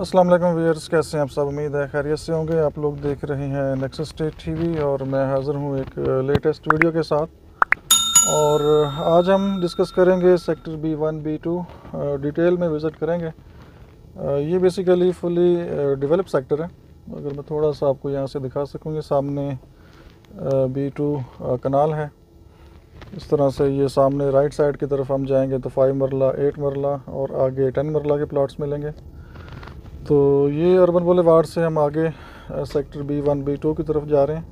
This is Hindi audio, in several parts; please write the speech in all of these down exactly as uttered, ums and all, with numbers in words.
अस्सलाम वालेकुम व्यूअर्स, कैसे हैं आप सब। उम्मीद है खैरियत से होंगे। आप लोग देख रहे हैं नेक्सस स्टेट टीवी और मैं हाज़िर हूं एक लेटेस्ट वीडियो के साथ। और आज हम डिस्कस करेंगे sector B one B two detail में विज़िट करेंगे। ये बेसिकली फुली डेवलप सेक्टर है। अगर मैं थोड़ा सा आपको यहाँ से दिखा सकूँगी, सामने बी टू कनाल है। इस तरह से ये सामने राइट साइड की तरफ हम जाएंगे तो फाइव मरला, एट मरला और आगे टेन मरला के प्लाट्स मिलेंगे। तो ये अर्बन बूलेवार्ड से हम आगे sector B one B two की तरफ जा रहे हैं।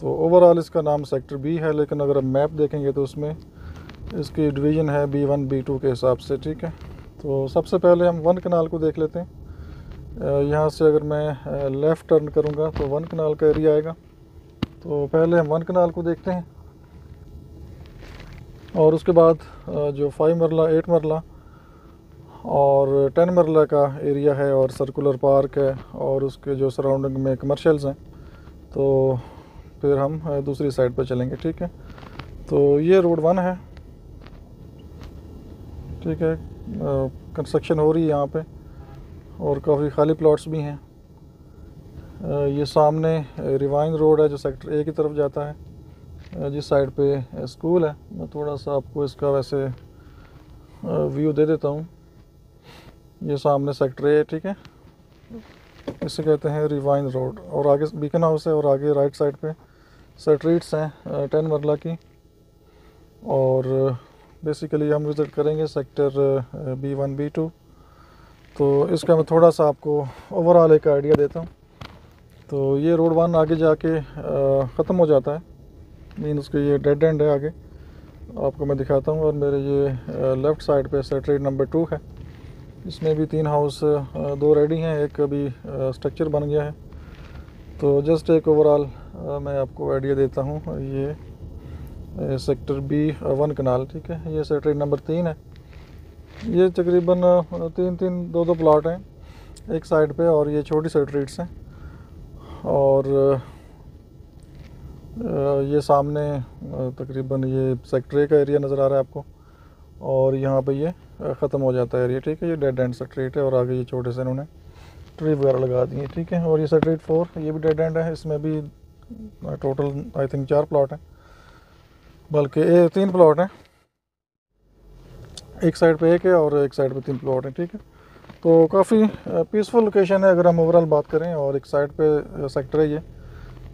तो ओवरऑल इसका नाम सेक्टर बी है, लेकिन अगर हम मैप देखेंगे तो उसमें इसकी डिवीज़न है बी वन बी टू के हिसाब से, ठीक है। तो सबसे पहले हम वन कनाल को देख लेते हैं। यहाँ से अगर मैं लेफ़्ट टर्न करूँगा तो वन कनाल का एरिया आएगा। तो पहले हम वन कनाल को देखते हैं और उसके बाद जो फाइव मरला, एट मरला और टेन मरला का एरिया है और सर्कुलर पार्क है और उसके जो सराउंडिंग में कमर्शियल्स हैं, तो फिर हम दूसरी साइड पर चलेंगे, ठीक है। तो ये रोड वन है, ठीक है। कंस्ट्रक्शन हो रही है यहाँ पे और काफ़ी खाली प्लॉट्स भी हैं। ये सामने रिवाइन रोड है जो सेक्टर ए की तरफ जाता है, जिस साइड पे स्कूल है। मैं थोड़ा सा आपको इसका वैसे व्यू दे देता हूँ। ये सामने सेक्टर ए, ठीक है, इसे कहते हैं रिवाइन रोड। और आगे बीकन हाउस है और आगे राइट साइड पे स्ट्रीट्स हैं टेन मरला की। और बेसिकली हम विज़िट करेंगे sector B one B two. तो इसका मैं थोड़ा सा आपको ओवरऑल एक आइडिया देता हूँ। तो ये रोड वन आगे जाके ख़त्म हो जाता है, मीन उसके ये डेड एंड है। आगे आपको मैं दिखाता हूँ। और मेरे ये लेफ़्ट साइड पे स्ट्रीट नंबर टू है, इसमें भी तीन हाउस, दो रेडी हैं, एक अभी स्ट्रक्चर बन गया है। तो जस्ट एक ओवरऑल मैं आपको आइडिया देता हूँ। ये सेक्टर बी वन कनाल, ठीक है, ये सेक्टर नंबर तीन है। ये तकरीबन तीन तीन दो दो प्लाट हैं एक साइड पे और ये छोटी स्ट्रीट्स हैं। और ये सामने तकरीबन ये सेक्टर ए का एरिया नज़र आ रहा है आपको। और यहाँ पे ये ख़त्म हो जाता है एरिया, ठीक है। ये डेड एंड स्ट्रीट है और आगे ये छोटे से इन्होंने ट्री वगैरह लगा दी है, ठीक है। और ये स्ट्रीट फोर, ये भी डेड एंड है। इसमें भी टोटल आई थिंक चार प्लॉट हैं, बल्कि ये तीन प्लॉट हैं, एक साइड पे एक है और एक साइड पे तीन प्लॉट हैं, ठीक है। तो काफ़ी पीसफुल लोकेशन है अगर हम ओवरऑल बात करें। और एक साइड पे सेक्टर है, ये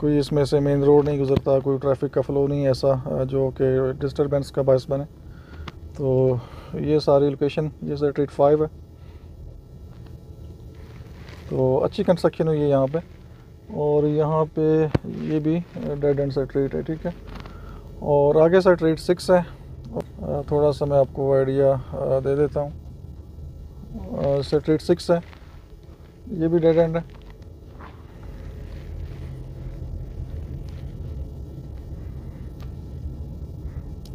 कोई इसमें से मेन रोड नहीं गुजरता, कोई ट्रैफिक का फ्लो नहीं ऐसा जो कि डिस्टर्बेंस का बायस बने। तो ये सारी लोकेशन, ये स्ट्रीट फाइव है। तो अच्छी कंस्ट्रक्शन हुई है यहाँ पे। और यहाँ पे ये भी डेड एंड स्ट्रीट है, ठीक है। और आगे स्ट्रीट सिक्स है। थोड़ा सा मैं आपको आइडिया दे देता हूँ। स्ट्रीट सिक्स है, ये भी डेड एंड है।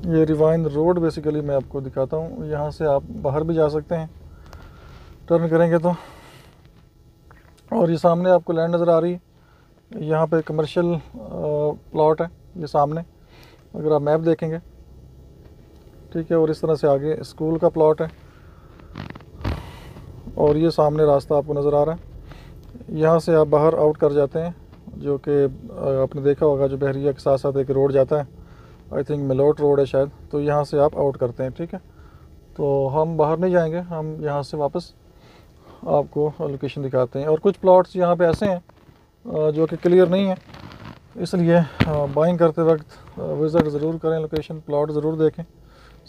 ये रिवाइन रोड बेसिकली मैं आपको दिखाता हूँ। यहाँ से आप बाहर भी जा सकते हैं टर्न करेंगे तो। और ये सामने आपको लैंड नज़र आ रही है, यहाँ पे कमर्शियल प्लॉट है ये सामने, अगर आप मैप देखेंगे, ठीक है। और इस तरह से आगे स्कूल का प्लॉट है। और ये सामने रास्ता आपको नज़र आ रहा है, यहाँ से आप बाहर आउट कर जाते हैं, जो कि आपने देखा होगा जो बहरिया के साथ साथ एक रोड जाता है, आई थिंक मिलोट रोड है शायद। तो यहाँ से आप आउट करते हैं, ठीक है। तो हम बाहर नहीं जाएंगे, हम यहाँ से वापस आपको लोकेशन दिखाते हैं। और कुछ प्लॉट्स यहाँ पे ऐसे हैं जो कि क्लियर नहीं है, इसलिए बाइंग करते वक्त विज़िट ज़रूर करें, लोकेशन प्लॉट ज़रूर देखें।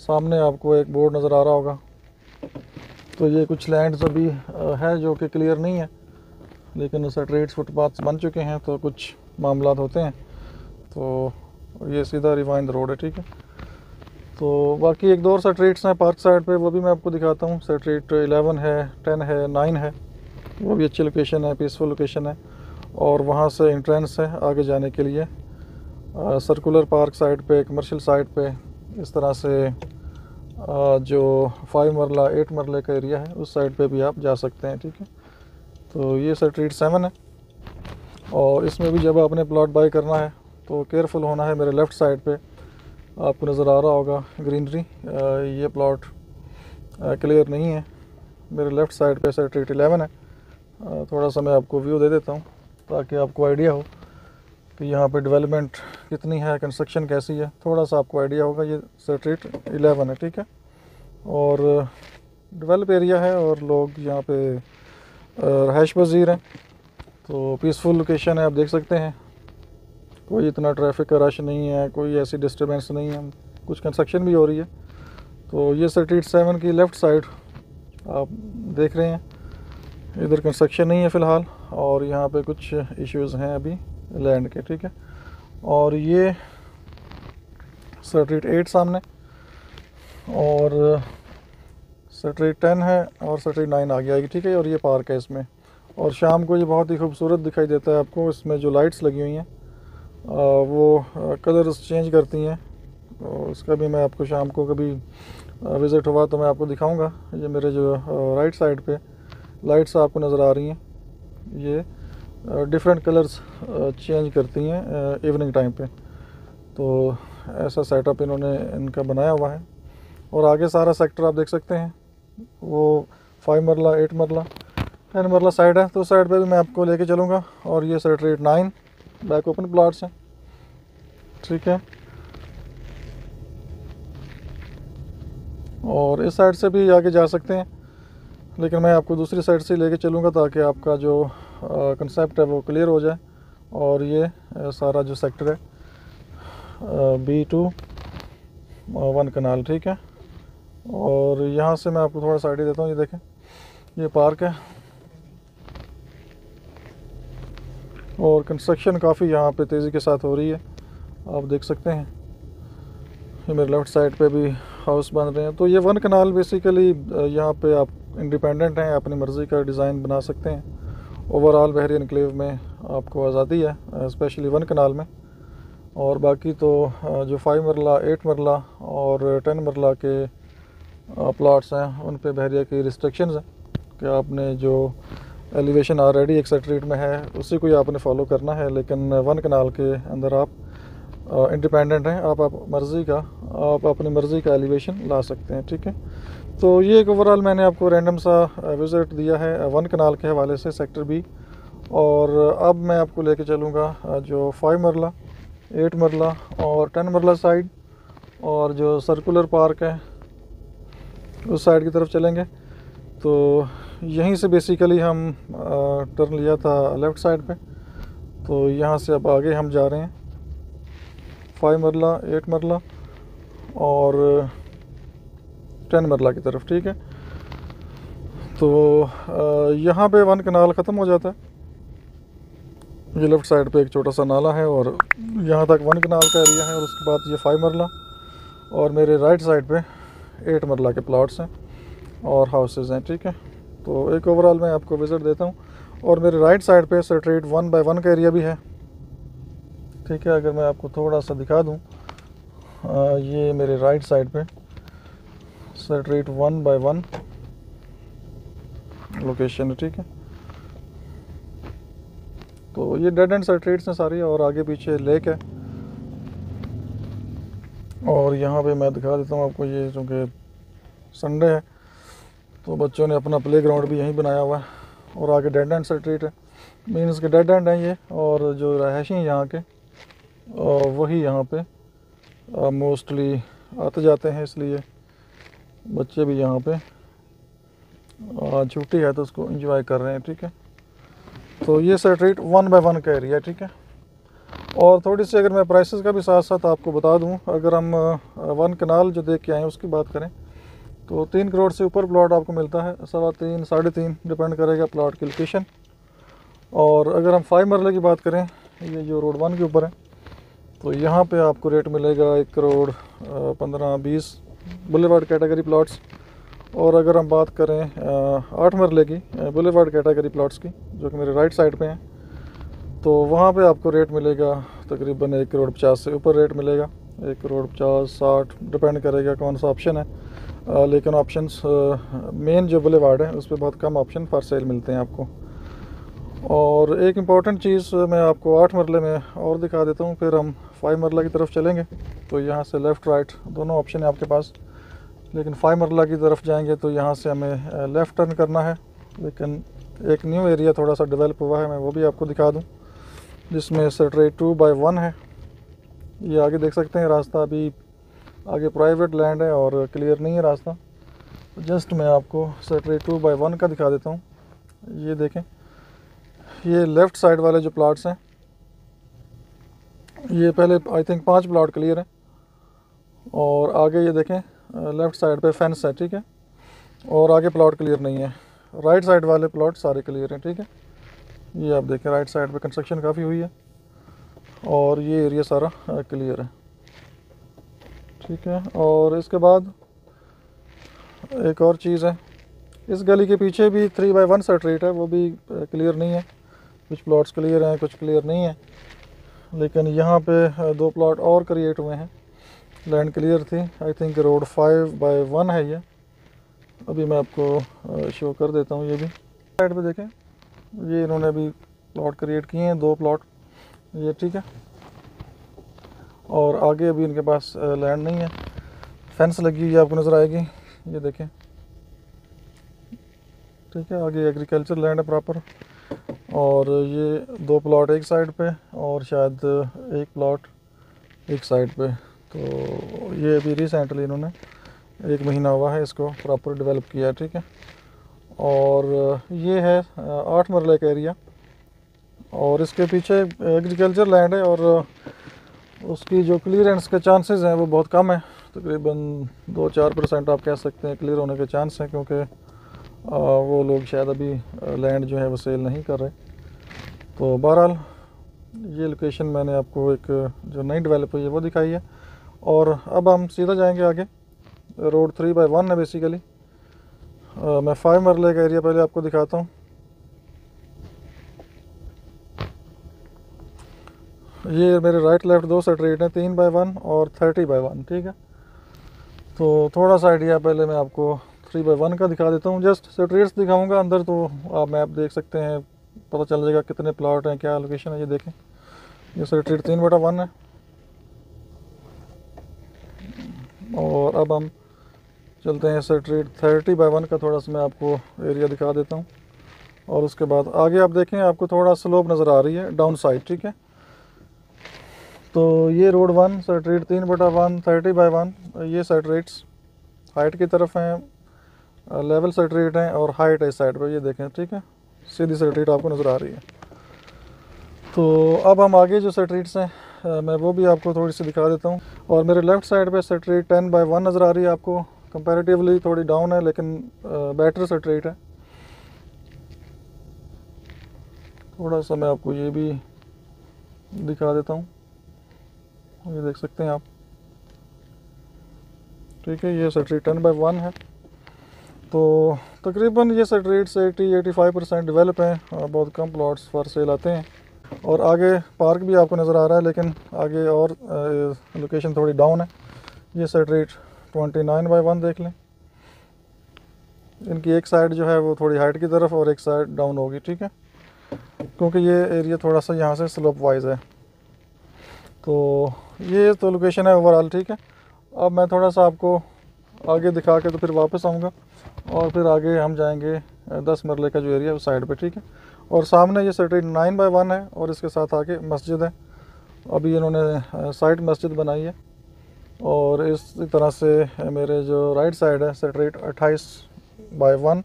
सामने आपको एक बोर्ड नज़र आ रहा होगा। तो ये कुछ लैंड्स अभी है जो कि क्लियर नहीं है, लेकिन उससे स्ट्रीट्स, फुटपाथ्स बन चुके हैं, तो कुछ मामला होते हैं। तो ये सीधा रिवाइन रोड है, ठीक है। तो बाकी एक दो और स्ट्रीट्स हैं पार्क साइड पे, वो भी मैं आपको दिखाता हूँ। स्ट्रीट इलेवन है, टेन है, नाइन है, वो भी अच्छी लोकेशन है, पीसफुल लोकेशन है। और वहाँ से एंट्रेंस है आगे जाने के लिए। आ, सर्कुलर पार्क साइड पे, कमर्शियल साइड पे इस तरह से आ, जो फाइव मरला, एट मरले का एरिया है, उस साइड पर भी आप जा सकते हैं, ठीक है। तो ये स्ट्रीट सेवन है। और इसमें भी जब आपने प्लॉट बाई करना है तो केयरफुल होना है। मेरे लेफ़्ट साइड पे आपको नज़र आ रहा होगा ग्रीनरी, ये प्लॉट क्लियर नहीं है। मेरे लेफ़्ट साइड पे स्ट्रीट इलेवन है, थोड़ा सा मैं आपको व्यू दे देता हूँ ताकि आपको आइडिया हो कि यहाँ पे डेवलपमेंट कितनी है, कंस्ट्रक्शन कैसी है, थोड़ा सा आपको आइडिया होगा। ये स्ट्रीट इलेवन है, ठीक है, और डेवलप एरिया है और लोग यहाँ पे रहाइश पजीर हैं, तो पीसफुल लोकेशन है। आप देख सकते हैं कोई इतना ट्रैफिक का रश नहीं है, कोई ऐसी डिस्टर्बेंस नहीं है, कुछ कंस्ट्रक्शन भी हो रही है। तो ये स्ट्रीट सेवन की लेफ़्ट साइड आप देख रहे हैं, इधर कंस्ट्रक्शन नहीं है फ़िलहाल और यहाँ पे कुछ इश्यूज़ हैं अभी लैंड के, ठीक है। और ये स्ट्रीट एट सामने, और स्ट्रीट टेन है और स्ट्रीट नाइन आगे आएगी, ठीक है। और ये पार्क है इसमें, और शाम को ये बहुत ही खूबसूरत दिखाई देता है आपको। इसमें जो लाइट्स लगी हुई हैं वो कलर्स चेंज करती हैं, और उसका भी मैं आपको शाम को कभी विज़िट हुआ तो मैं आपको दिखाऊंगा। ये मेरे जो राइट साइड पे लाइट्स आपको नज़र आ रही हैं, ये डिफरेंट कलर्स चेंज करती हैं इवनिंग टाइम पे। तो ऐसा सेटअप इन्होंने इनका बनाया हुआ है, और आगे सारा सेक्टर आप देख सकते हैं, वो five marla, eight marla, ten मरला साइड है, तो उस साइड पे भी मैं आपको लेके चलूँगा। और ये street nine back open plots हैं, ठीक है। और इस साइड से भी आगे जा सकते हैं, लेकिन मैं आपको दूसरी साइड से लेके चलूँगा ताकि आपका जो कंसेप्ट है वो क्लियर हो जाए। और ये सारा जो सेक्टर है बी टू वन कनाल, ठीक है। और यहाँ से मैं आपको थोड़ा सा आइडिया देता हूँ। ये देखें, ये पार्क है, और कंस्ट्रक्शन काफ़ी यहाँ पे तेज़ी के साथ हो रही है, आप देख सकते हैं। ये मेरे लेफ़्ट साइड पे भी हाउस बन रहे हैं। तो ये वन कनाल बेसिकली यहाँ पे आप इंडिपेंडेंट हैं, अपनी मर्ज़ी का डिज़ाइन बना सकते हैं। ओवरऑल बहरिया एनक्लेव में आपको आज़ादी है, स्पेशली वन कनाल में। और बाकी तो जो फाइव मरला, एट मरला और टेन मरला के प्लाट्स हैं उन पे बहरिया की रिस्ट्रिक्शंस हैं कि आपने जो एलिवेशन ऑलरेडी एक स्ट्रीट में है उसी को ही आपने फॉलो करना है। लेकिन वन कनाल के अंदर आप इंडिपेंडेंट हैं, आप आप मर्ज़ी का आप अपनी मर्ज़ी का एलिवेशन ला सकते हैं, ठीक है। तो ये एक ओवरऑल मैंने आपको रैंडम सा विज़िट दिया है वन कनाल के हवाले से, सेक्टर बी। और अब मैं आपको लेके चलूँगा जो फाइव मरला, एट मरला और टेन मरला साइड, और जो सर्कुलर पार्क है उस साइड की तरफ चलेंगे। तो यहीं से बेसिकली हम टर्न लिया था लेफ़्ट साइड पे, तो यहाँ से अब आगे हम जा रहे हैं फाइव मरला, एट मरला और टेन मरला की तरफ, ठीक है। तो यहाँ पे वन कनाल ख़त्म हो जाता है, ये लेफ़्ट साइड पे एक छोटा सा नाला है, और यहाँ तक वन कनाल का एरिया है। और उसके बाद ये फाइव मरला, और मेरे राइट साइड पे एट मरला के प्लाट्स हैं और हाउसेज़ हैं, ठीक है। तो एक ओवरऑल मैं आपको विज़िट देता हूँ। और मेरे राइट साइड पे स्ट्रीट वन बाय वन का एरिया भी है, ठीक है। अगर मैं आपको थोड़ा सा दिखा दूँ, ये मेरे राइट साइड पे street one by one location है, ठीक है। तो ये डेड एंड स्ट्रीट्स हैं सारी, और आगे पीछे लेक है। और यहाँ पे मैं दिखा देता हूँ आपको, ये चूँकि संडे है तो बच्चों ने अपना प्लेग्राउंड भी यहीं बनाया हुआ है। और आगे डेड एंड स्ट्रीट है, मीन्स के डेड एंड है ये, और जो रहायशी हैं यहाँ के वही यहाँ पे मोस्टली आते जाते हैं, इसलिए बच्चे भी यहाँ पे छुट्टी है तो उसको एंजॉय कर रहे हैं, ठीक है। तो ये स्ट्रीट वन बाय वन का एरिया, ठीक है। और थोड़ी सी अगर मैं प्राइसेस का भी साथ साथ आपको बता दूं, अगर हम वन कनाल जो देख के आए हैं उसकी बात करें तो तीन करोड़ से ऊपर प्लॉट आपको मिलता है, सवा तीन, साढ़े तीन, डिपेंड करेगा प्लॉट की लोकेशन। और अगर हम फाइव मरले की बात करें, ये जो रोड वन के ऊपर है, तो यहाँ पर आपको रेट मिलेगा एक करोड़ पंद्रह, बीस बुलेवार्ड कैटेगरी प्लाट्स। और अगर हम बात करें आठ मरले की बुलेवार्ड कैटेगरी प्लॉट्स की, जो कि मेरे राइट साइड पे हैं, तो वहाँ पे आपको रेट मिलेगा तकरीबन एक करोड़ पचास से ऊपर रेट मिलेगा, एक करोड़ पचास, साठ, डिपेंड करेगा कौन सा ऑप्शन है। आ, लेकिन ऑप्शंस मेन जो बुलेवार्ड है उस पर बहुत कम ऑप्शन फॉर सेल मिलते हैं आपको। और एक इम्पॉर्टेंट चीज़ मैं आपको आठ मरले में और दिखा देता हूँ, फिर हम फाइव मरला की तरफ चलेंगे। तो यहाँ से लेफ़्ट राइट दोनों ऑप्शन है आपके पास, लेकिन फाइव मरला की तरफ जाएंगे तो यहाँ से हमें लेफ़्ट टर्न करना है, लेकिन एक न्यू एरिया थोड़ा सा डेवलप हुआ है, मैं वो भी आपको दिखा दूं, जिसमें सेक्टर टू बाई वन है। ये आगे देख सकते हैं रास्ता, अभी आगे प्राइवेट लैंड है और क्लियर नहीं है रास्ता। जस्ट मैं आपको सेक्टर टू बाई वन का दिखा देता हूँ। ये देखें, ये लेफ़्ट साइड वाले जो प्लाट्स हैं, ये पहले आई थिंक पांच प्लाट क्लियर हैं और आगे ये देखें लेफ़्ट साइड पे फेंस है, ठीक है, और आगे प्लाट क्लियर नहीं है। राइट साइड वाले प्लाट सारे क्लियर हैं, ठीक है। ये आप देखें राइट साइड पे कंस्ट्रक्शन काफ़ी हुई है और ये एरिया सारा क्लियर है, ठीक है। और इसके बाद एक और चीज़ है, इस गली के पीछे भी थ्री बाई वन स्ट्रीट है, वो भी क्लियर नहीं है। कुछ प्लाट्स क्लियर हैं, कुछ क्लियर नहीं है, लेकिन यहाँ पे दो प्लॉट और क्रिएट हुए हैं। लैंड क्लियर थी, I think road five by one है ये। अभी मैं आपको शो कर देता हूँ। ये भी साइड पे देखें, ये इन्होंने अभी प्लॉट क्रिएट किए हैं, दो प्लॉट ये, ठीक है। और आगे अभी इनके पास लैंड नहीं है। फेंस लगी हुई आपको नज़र आएगी, ये देखें, ठीक है। आगे एग्रीकल्चर लैंड है प्रॉपर, और ये दो प्लॉट एक साइड पे और शायद एक प्लॉट एक साइड पे। तो ये भी रिसेंटली इन्होंने एक महीना हुआ है इसको प्रॉपर डेवलप किया, ठीक है। और ये है आठ मरले का एरिया और इसके पीछे एग्रीकल्चर लैंड है और उसकी जो क्लियरेंस के चांसेस हैं वो बहुत कम है, तकरीबन तो दो चार परसेंट आप कह सकते हैं क्लियर होने के चांस हैं, क्योंकि आ, वो लोग शायद अभी लैंड जो है वो सेल नहीं कर रहे। तो बहरहाल ये लोकेशन मैंने आपको एक जो नई डेवलप हुई है वो दिखाई है। और अब हम सीधा जाएंगे आगे, रोड थ्री बाई वन है बेसिकली। आ, मैं फाइव मरले का एरिया पहले आपको दिखाता हूँ। ये मेरे राइट लेफ़्ट दो स्ट्रीट हैं, तीन बाई वन और थर्टी बाई वन, ठीक है। तो थोड़ा सा आइडिया पहले मैं आपको थ्री बाई वन का दिखा देता हूँ। जस्ट स्ट्रीट्स दिखाऊंगा, अंदर तो आप मैप देख सकते हैं, पता चल जाएगा कितने प्लॉट हैं, क्या लोकेशन है। ये देखें, ये स्ट्रीट तीन बटा वन है। और अब हम चलते हैं स्ट्रीट थर्टी बाई वन का, थोड़ा सा मैं आपको एरिया दिखा देता हूँ। और उसके बाद आगे आप देखें, आपको थोड़ा स्लोप नज़र आ रही है डाउन साइड, ठीक है। तो ये रोड वन, स्ट्रीट तीन बटा वन, थर्टी बाई वन, ये स्ट्रीट्स हाइट की तरफ हैं, लेवल स्ट्रीट हैं और हाइट है इस साइड पर, ये देखें, ठीक है। सीधी स्ट्रीट आपको नज़र आ रही है। तो अब हम आगे जो स्ट्रीट्स हैं मैं वो भी आपको थोड़ी सी दिखा देता हूँ। और मेरे लेफ़्ट साइड पे स्ट्रीट टेन बाई वन नज़र आ रही है आपको, कंपैरेटिवली थोड़ी डाउन है लेकिन बेटर स्ट्रीट है। थोड़ा सा मैं आपको ये भी दिखा देता हूँ, ये देख सकते हैं आप, ठीक है। ये स्ट्रीट टेन बाई वन है। तो तकरीबन ये स्ट्रीट्स अस्सी पचासी परसेंट डेवलप हैं, बहुत कम प्लॉट्स फॉर सेल आते हैं। और आगे पार्क भी आपको नज़र आ रहा है, लेकिन आगे और लोकेशन थोड़ी डाउन है। ये स्ट्रीट उनतीस बाई वन देख लें, इनकी एक साइड जो है वो थोड़ी हाइट की तरफ और एक साइड डाउन होगी, ठीक है, क्योंकि ये एरिया थोड़ा सा यहाँ से स्लोप वाइज है। तो ये तो लोकेशन है ओवरऑल, ठीक है। अब मैं थोड़ा सा आपको आगे दिखा के तो फिर वापस आऊँगा और फिर आगे हम जाएंगे दस मरले का जो एरिया है उस साइड पे, ठीक है। और सामने ये स्ट्रीट नाइन बाई वन है और इसके साथ आगे मस्जिद है, अभी इन्होंने साइड मस्जिद बनाई है। और इस तरह से मेरे जो राइट साइड है स्ट्रीट अट्ठाईस बाई वन,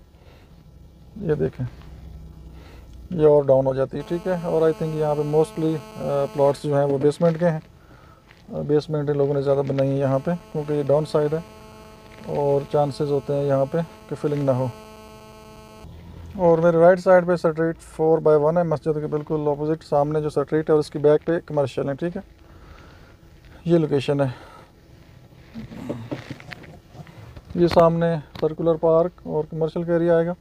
ये देखें, ये और डाउन हो जाती है, ठीक है। और आई थिंक यहाँ पे मोस्टली प्लॉट्स जो हैं वो बेसमेंट के हैं, बेसमेंट लोगों ने ज़्यादा बनाई है यहाँ पर, क्योंकि ये डाउन साइड है और चांसेस होते हैं यहाँ पे कि फिलिंग ना हो। और मेरे राइट साइड पे स्ट्रीट फोर बाई वन है, मस्जिद के बिल्कुल अपोजिट सामने जो स्ट्रीट है और इसकी बैक पे कमर्शियल है, ठीक है। ये लोकेशन है। ये सामने सर्कुलर पार्क और कमर्शियल का एरिया आएगा,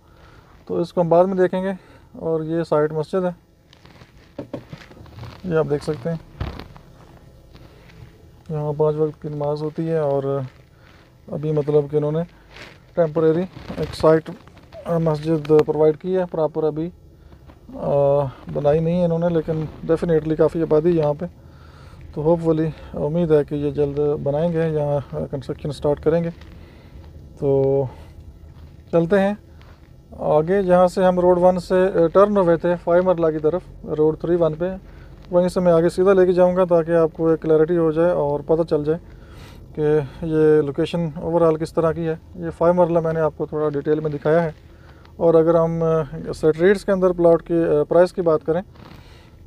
तो इसको हम बाद में देखेंगे। और ये साइड मस्जिद है, ये आप देख सकते हैं, यहाँ पाँच वक्त की नमाज होती है। और अभी मतलब कि इन्होंने टेम्परेरी एक साइट मस्जिद प्रोवाइड की है, प्रॉपर अभी बनाई नहीं है इन्होंने, लेकिन डेफिनेटली काफ़ी आबादी यहाँ पे, तो होपफुली उम्मीद है कि ये जल्द बनाएंगे, यहाँ कंस्ट्रक्शन स्टार्ट करेंगे। तो चलते हैं आगे जहाँ से हम रोड वन से टर्न हुए थे फाइमरला की तरफ रोड थ्री वन पे, वहीं से मैं आगे सीधा लेके जाऊँगा ताकि आपको एक क्लैरिटी हो जाए और पता चल जाए कि ये लोकेशन ओवरऑल किस तरह की है। ये फाइमरला मैंने आपको थोड़ा डिटेल में दिखाया है। और अगर हम स्ट्रीट्स के अंदर प्लाट की प्राइस की बात करें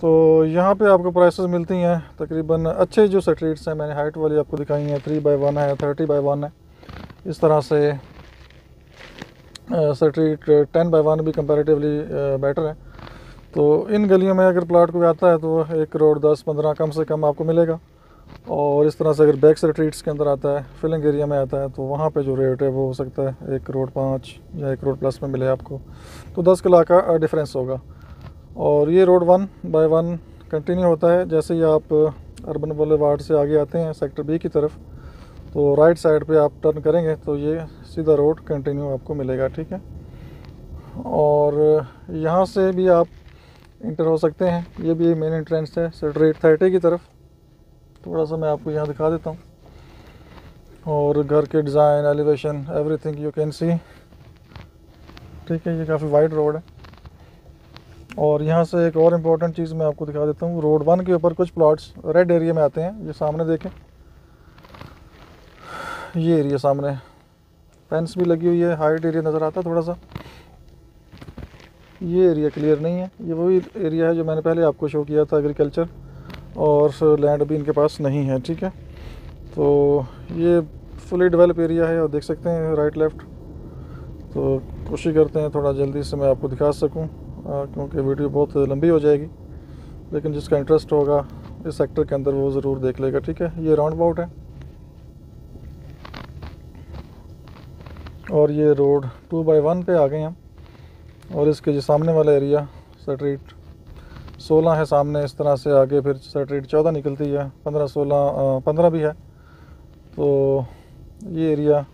तो यहाँ पे आपको प्राइसेस मिलती हैं तकरीबन अच्छे जो स्ट्रीट्स हैं, मैंने हाइट वाली आपको दिखाई हैं, थ्री बाई वन है, थर्टी बाई वन है, इस तरह से स्ट्रीट टेन बाई वन भी कंपैरेटिवली बेटर है। तो इन गलियों में अगर प्लाट कोई आता है तो एक करोड़ दस पंद्रह कम से कम आपको मिलेगा। और इस तरह से अगर बैक स्ट्रीट्स के अंदर आता है, फिलिंग एरिया में आता है, तो वहाँ पे जो रेट है वो हो सकता है एक करोड़ पाँच या एक करोड़ प्लस में मिले आपको, तो दस का लाख का डिफरेंस होगा। और ये road one by one continue होता है। जैसे ही आप अर्बन बूलेवार्ड से आगे आते हैं सेक्टर बी की तरफ, तो राइट साइड पे आप टर्न करेंगे तो ये सीधा रोड कंटिन्यू आपको मिलेगा, ठीक है। और यहाँ से भी आप इंटर हो सकते हैं, ये भी मेन एंट्रेंस है स्ट्रीट थर्टी की तरफ। थोड़ा सा मैं आपको यहाँ दिखा देता हूँ। और घर के design, elevation, everything you can see, ठीक है। ये काफ़ी वाइड रोड है। और यहाँ से एक और इम्पोर्टेंट चीज़ मैं आपको दिखा देता हूँ। रोड वन के ऊपर कुछ प्लॉट्स रेड एरिया में आते हैं, ये सामने देखें, ये एरिया सामने फेंस भी लगी हुई है, हाइट एरिया नज़र आता है थोड़ा सा। ये एरिया क्लियर नहीं है, ये वही एरिया है जो मैंने पहले आपको शो किया था, एग्रीकल्चर और लैंड भी इनके पास नहीं है, ठीक है। तो ये फुली डेवलप एरिया है और देख सकते हैं राइट लेफ़्ट। तो कोशिश करते हैं थोड़ा जल्दी से मैं आपको दिखा सकूँ क्योंकि वीडियो बहुत लंबी हो जाएगी, लेकिन जिसका इंटरेस्ट होगा इस सेक्टर के अंदर वो ज़रूर देख लेगा, ठीक है। ये राउंड अबाउट है और ये रोड टू बाई वन पे आ गए हम। और इसके जो सामने वाला एरिया स्ट्रीट सोलह है सामने, इस तरह से आगे फिर स्ट्रीट चौदह निकलती है, पंद्रह सोलह पंद्रह भी है। तो ये एरिया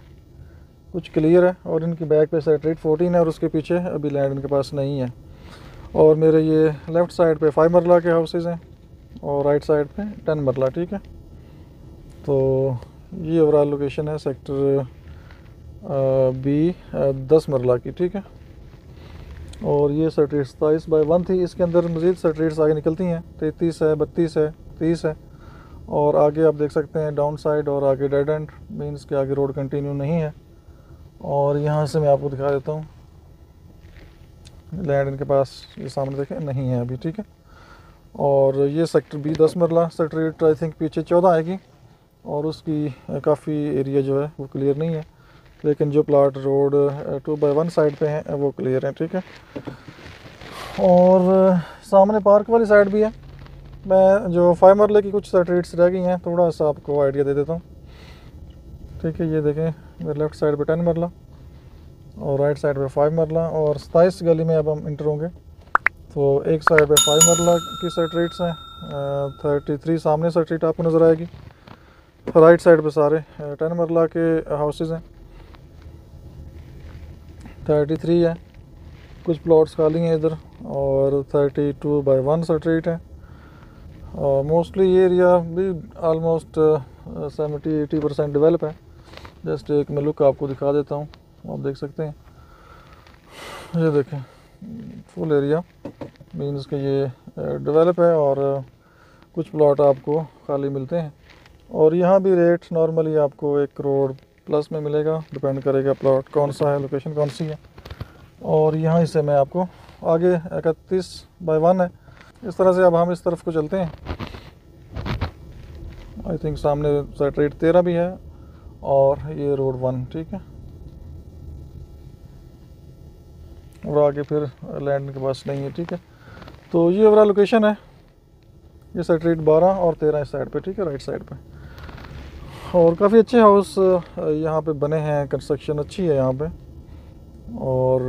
कुछ क्लियर है। और इनकी बैक पे स्ट्रीट फोर्टीन है और उसके पीछे अभी लैंड इनके पास नहीं है। और मेरे ये लेफ़्ट साइड पे फाइव मरला के हाउसेज़ हैं और राइट साइड पे टेन मरला, ठीक है। तो ये ओवरऑल लोकेशन है सेक्टर बी दस मरला की, ठीक है। और ये स्ट्रीट सताईस बाई वन थी, इसके अंदर मज़ीद स्ट्रीट्स आगे निकलती हैं, तैंतीस है, बत्तीस है, तीस है। और आगे आप देख सकते हैं डाउन साइड और आगे डेड एंड, मीन्स के आगे रोड कंटिन्यू नहीं है। और यहाँ से मैं आपको दिखा देता हूँ लैंड इनके पास, ये सामने देखें नहीं है अभी, ठीक है। और ये सेक्टर बी दस मरला स्ट्रीट आई थिंक पीछे चौदह आएगी और उसकी काफ़ी एरिया जो है वो क्लियर नहीं है, लेकिन जो plot road two by one side पे हैं वो क्लियर हैं, ठीक है। और सामने पार्क वाली साइड भी है। मैं जो फाइव मरले की कुछ स्ट्रीट्स रह गई हैं थोड़ा सा आपको आइडिया दे देता हूँ, ठीक है। ये देखें मेरे लेफ़्ट साइड पे टेन मरला और राइट साइड पे फाइव मरला। और सताईस गली में अब हम इंटर होंगे तो एक साइड पे फाइव मरला की स्ट्रीट्स हैं, थर्टी थ्री सामने स्ट्रीट आपको नज़र आएगी, राइट साइड पे सारे टेन मरला के हाउसेज़ हैं, थर्टी थ्री है, कुछ प्लॉट्स खाली हैं इधर। और thirty two by one street है और मोस्टली ये एरिया भी almost seventy eighty percent develop है। जस्ट एक मैं लुक आपको दिखा देता हूँ, आप देख सकते हैं, ये देखें फुल एरिया मीन्स के ये डेवलप है और कुछ प्लॉट आपको खाली मिलते हैं। और यहाँ भी रेट नॉर्मली आपको एक करोड़ प्लस में मिलेगा, डिपेंड करेगा प्लॉट कौन सा है, लोकेशन कौन सी है। और यहाँ से मैं आपको आगे इकतीस बाई वन है, इस तरह से अब हम इस तरफ को चलते हैं। आई थिंक सामने स्ट्रीट तेरह भी है और ये रोड वन, ठीक है। और आगे फिर लैंड के पास नहीं है, ठीक है। तो ये ओवरऑल लोकेशन है, ये स्ट्रीट बारह और तेरह इस साइड पे, ठीक है, राइट साइड पे। और काफ़ी अच्छे हाउस यहाँ पे बने हैं, कंस्ट्रक्शन अच्छी है यहाँ पे और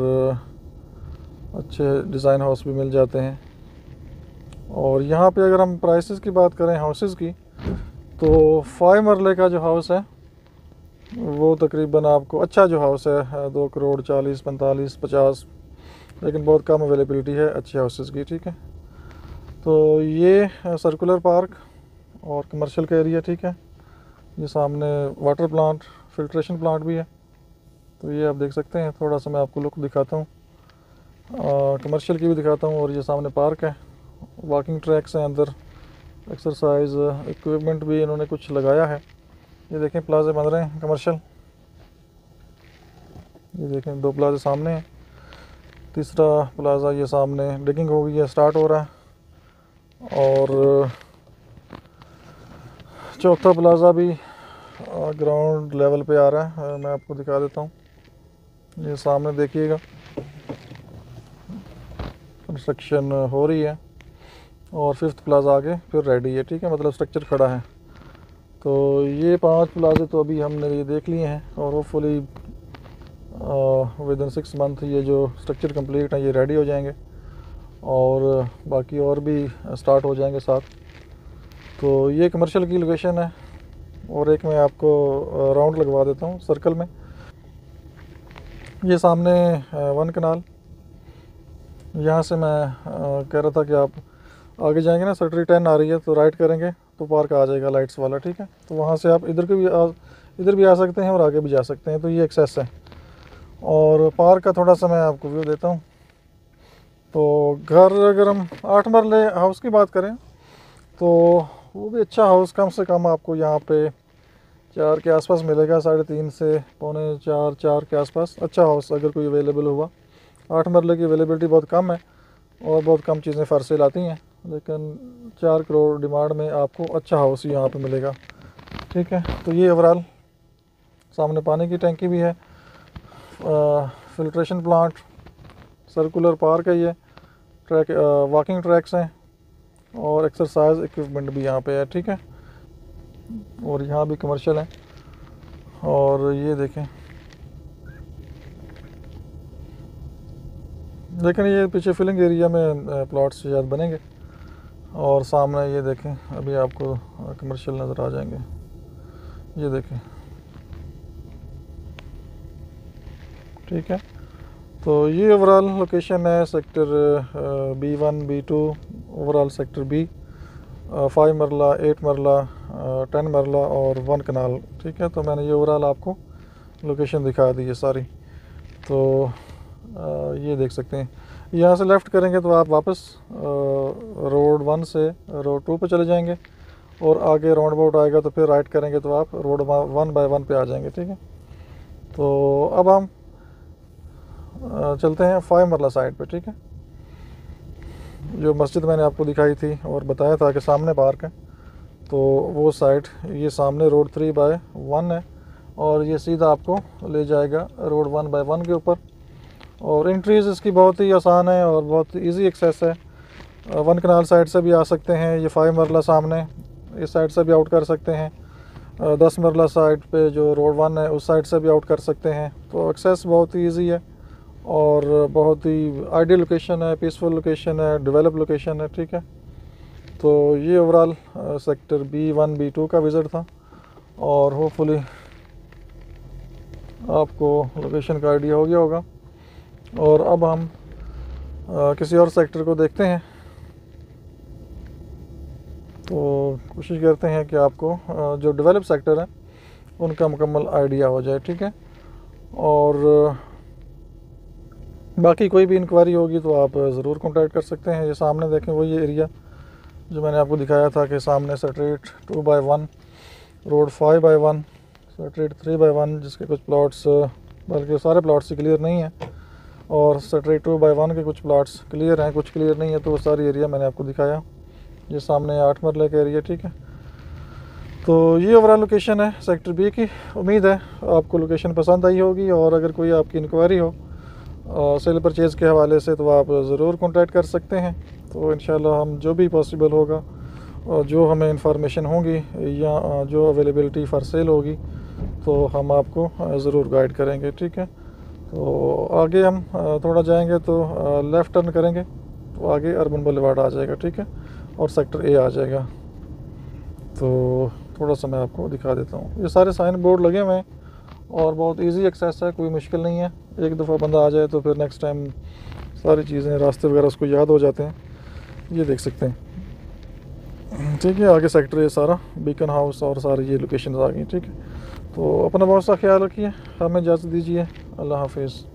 अच्छे डिज़ाइन हाउस भी मिल जाते हैं। और यहाँ पे अगर हम प्राइसेस की बात करें हाउसेज़ की, तो फाइव मरले का जो हाउस है वो तकरीबन आपको अच्छा जो हाउस है दो करोड़ चालीस पैंतालीस पचास, लेकिन बहुत कम अवेलेबिलिटी है अच्छे हाउसेस की, ठीक है। तो ये सर्कुलर पार्क और कमर्शियल का एरिया, ठीक है। ये सामने वाटर प्लांट, फिल्ट्रेशन प्लांट भी है, तो ये आप देख सकते हैं। थोड़ा सा मैं आपको लुक दिखाता हूँ और कमर्शियल की भी दिखाता हूँ। और ये सामने पार्क है, वॉकिंग ट्रैक्स हैं, अंदर एक्सरसाइज इक्विपमेंट भी इन्होंने कुछ लगाया है। ये देखें प्लाजे बन रहे हैं कमर्शियल, ये देखें दो प्लाजे सामने हैं, तीसरा प्लाजा ये सामने डिगिंग हो गई है, स्टार्ट हो रहा है, और चौथा प्लाजा भी ग्राउंड लेवल पे आ रहा है। मैं आपको दिखा देता हूँ, ये सामने देखिएगा कंस्ट्रक्शन हो रही है, और फिफ्थ प्लाजा आगे फिर रेडी है, ठीक है, मतलब स्ट्रक्चर खड़ा है। तो ये पांच प्लाजे तो अभी हमने ये देख लिए हैं, और hopefully within six month ये जो स्ट्रक्चर कंप्लीट है ये रेडी हो जाएंगे, और बाकी और भी स्टार्ट हो जाएंगे साथ। तो ये कमर्शियल की लोकेशन है, और एक मैं आपको राउंड लगवा देता हूँ सर्कल में। ये सामने वन कनाल, यहाँ से मैं कह रहा था कि आप आगे जाएंगे ना, सेक्टरी टेन आ रही है, तो राइट करेंगे तो पार्क आ जाएगा लाइट्स वाला, ठीक है। तो वहाँ से आप इधर के भी आ, इधर भी आ सकते हैं और आगे भी जा सकते हैं, तो ये एक्सेस है। और पार्क का थोड़ा सा मैं आपको व्यू देता हूँ। तो घर अगर हम आठ मरले हाउस की बात करें तो वो भी अच्छा हाउस कम से कम आपको यहाँ पे चार के आसपास मिलेगा, साढ़े तीन से पौने चार चार के आसपास अच्छा हाउस अगर कोई अवेलेबल हुआ। आठ मरले की अवेलेबिलिटी बहुत कम है और बहुत कम चीज़ें फॉर सेल आती हैं, लेकिन चार करोड़ डिमांड में आपको अच्छा हाउस यहाँ पे मिलेगा, ठीक है। तो ये ओवरऑल सामने पानी की टैंकी भी है, फिल्ट्रेशन प्लांट, सर्कुलर पार्क है, ये ट्रैक वॉकिंग ट्रैक्स हैं, और एक्सरसाइज इक्विपमेंट भी यहाँ पे है, ठीक है। और यहाँ भी कमर्शियल है, और ये देखें, लेकिन ये पीछे फिलिंग एरिया में प्लॉट्स शायद बनेंगे। और सामने ये देखें, अभी आपको कमर्शियल नज़र आ जाएंगे, ये देखें, ठीक है। तो ये ओवरऑल लोकेशन है, sector B one B two overall sector B, five marla, eight marla, ten marla और वन कनाल, ठीक है। तो मैंने ये ओवरऑल आपको लोकेशन दिखा दी है सारी। तो आ, ये देख सकते हैं, यहाँ से लेफ़्ट करेंगे तो आप वापस आ, रोड वन से रोड टू पे चले जाएंगे, और आगे राउंड अबाउट आएगा तो फिर राइट करेंगे तो आप रोड वन बाय वन पे आ जाएंगे, ठीक है। तो अब हम आ, चलते हैं फाइव मरला साइड पे, ठीक है। जो मस्जिद मैंने आपको दिखाई थी और बताया था कि सामने पार्क है, तो वो साइड ये सामने रोड थ्री बाय वन है, और ये सीधा आपको ले जाएगा रोड वन बाय वन के ऊपर। और एंट्रीज़ इसकी बहुत ही आसान है और बहुत इजी एक्सेस है, वन कनाल साइड से भी आ सकते हैं, ये फाइव मरला सामने इस साइड से भी आउट कर सकते हैं, दस मरला साइड पे जो रोड वन है उस साइड से भी आउट कर सकते हैं। तो एक्सेस बहुत ही इजी है और बहुत ही आइडियल लोकेशन है, पीसफुल लोकेशन है, डेवलप लोकेशन है, ठीक है। तो ये overall sector B one B two का विज़िट था, और होपफुली आपको लोकेशन का आइडिया हो गया होगा। और अब हम आ, किसी और सेक्टर को देखते हैं, तो कोशिश करते हैं कि आपको आ, जो डेवलप सेक्टर है उनका मुकम्मल आइडिया हो जाए, ठीक है। और बाकी कोई भी इंक्वायरी होगी तो आप ज़रूर कॉन्टैक्ट कर सकते हैं। ये सामने देखें वही एरिया जो मैंने आपको दिखाया था कि सामने street two by one, road five by one, street three by one, जिसके कुछ प्लॉट्स, बल्कि सारे प्लॉट्स क्लियर नहीं हैं, और स्ट्रीट टू बाई वन के कुछ प्लाट्स क्लियर हैं, कुछ क्लियर नहीं है, तो वो सारी एरिया मैंने आपको दिखाया। ये सामने आठ मरले का एरिया, ठीक है। तो ये ओवरऑल लोकेशन है सेक्टर बी की। उम्मीद है आपको लोकेशन पसंद आई होगी, और अगर कोई आपकी इंक्वायरी हो आ, सेल परचेज़ के हवाले से तो आप ज़रूर कॉन्टैक्ट कर सकते हैं। तो इंशाल्लाह हम जो भी पॉसिबल होगा और जो हमें इंफॉर्मेशन होगी या जो अवेलेबलिटी फॉर सेल होगी तो हम आपको ज़रूर गाइड करेंगे, ठीक है। तो आगे हम थोड़ा जाएंगे तो लेफ़्ट टर्न करेंगे तो आगे अर्बन बुलेवार्ड आ जाएगा, ठीक है, और सेक्टर ए आ जाएगा। तो थोड़ा सा मैं आपको दिखा देता हूँ, ये सारे साइन बोर्ड लगे हुए हैं और बहुत इजी एक्सेस है, कोई मुश्किल नहीं है। एक दफ़ा बंदा आ जाए तो फिर नेक्स्ट टाइम सारी चीज़ें, रास्ते वगैरह उसको याद हो जाते हैं। ये देख सकते हैं, ठीक है। आगे सेक्टर ए सारा, बीकन हाउस और सारी ये लोकेशन आ गई, ठीक है। तो अपना बहुत सा ख्याल रखिए, हमें इजाज़त दीजिए, अल्लाह हाफिज़।